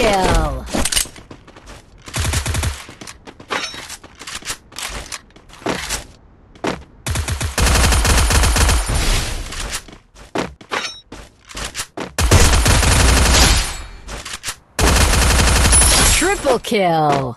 kill. Triple kill.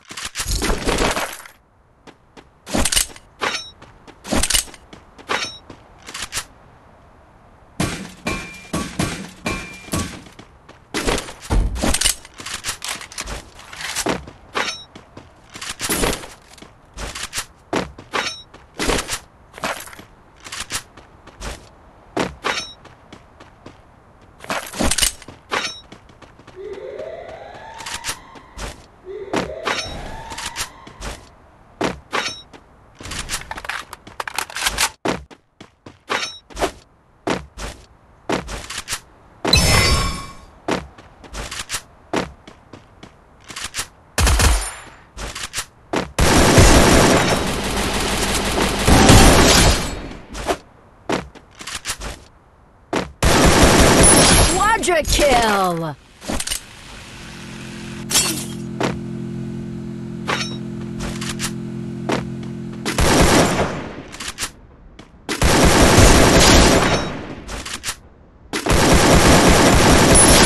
Quadra kill!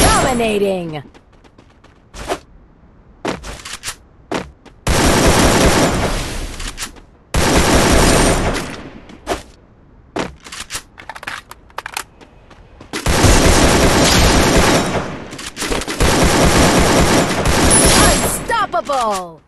Dominating! Unstoppable!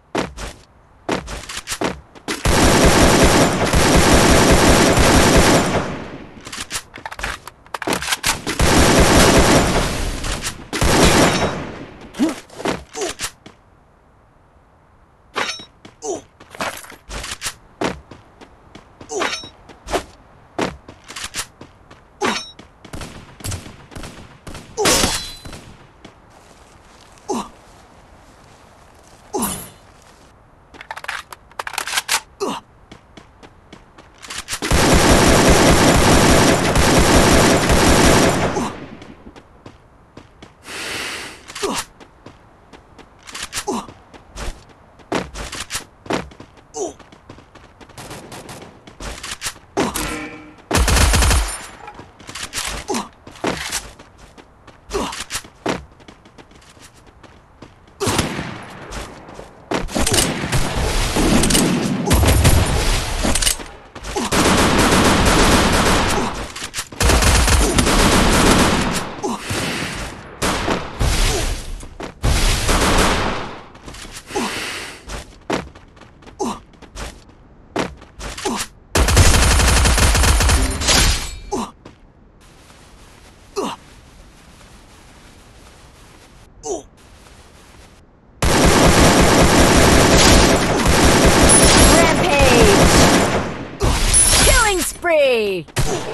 Spree! Spree!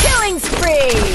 Killing spree!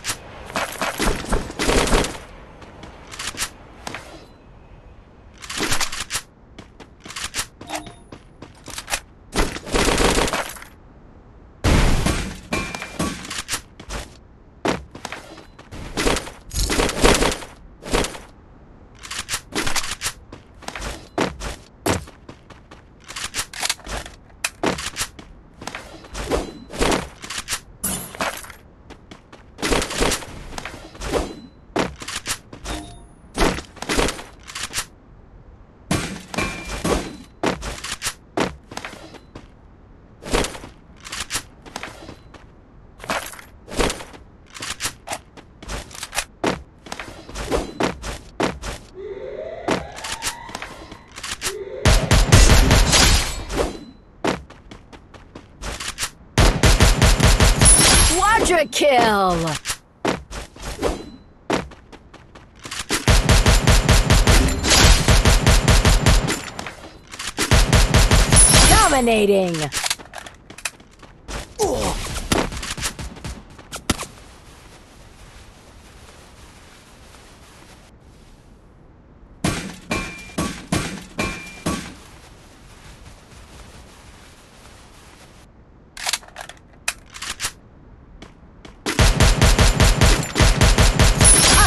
Quadra kill! Dominating!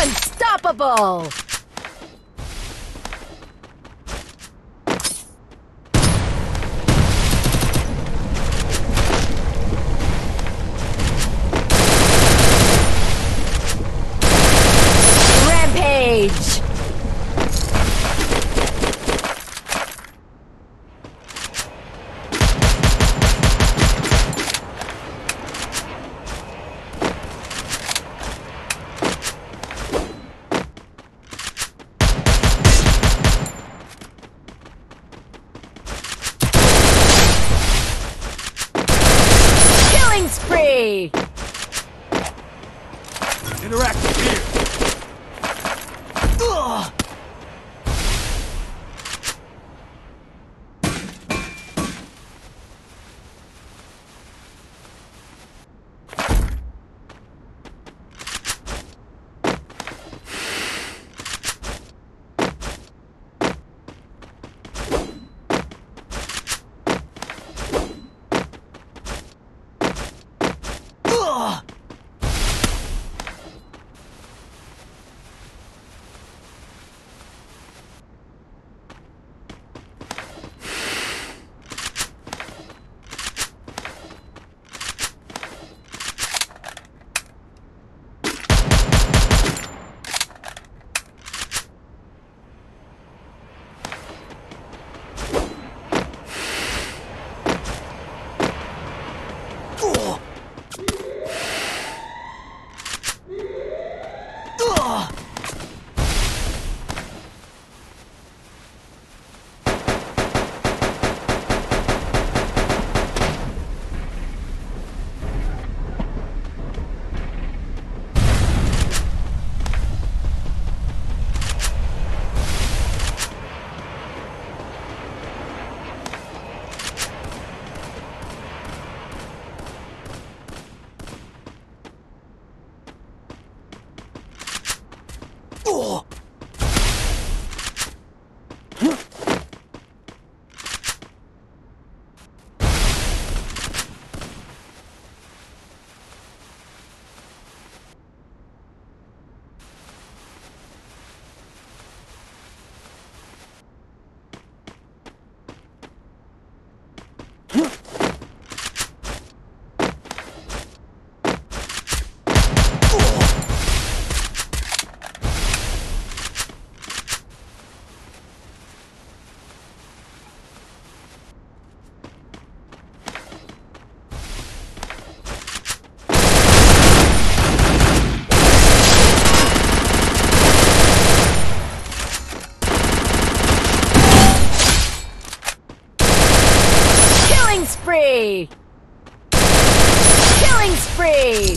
Unstoppable! Rampage! Spree! Interactive here! Ugh. Spree! Killing spree!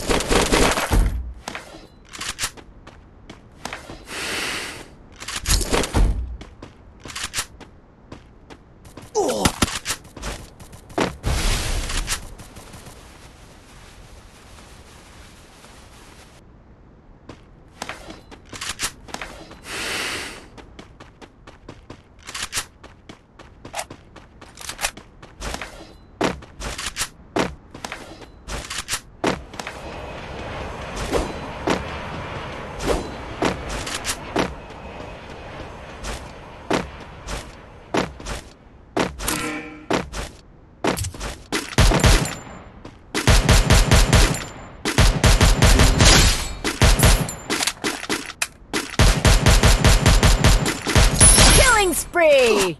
Hurry!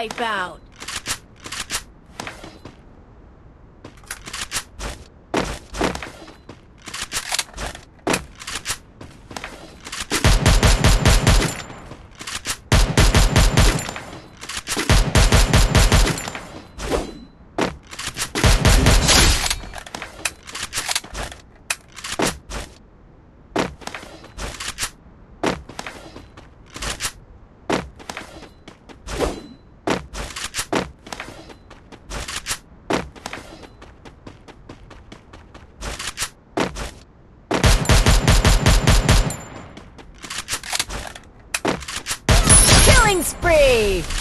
Wipeout. Spree!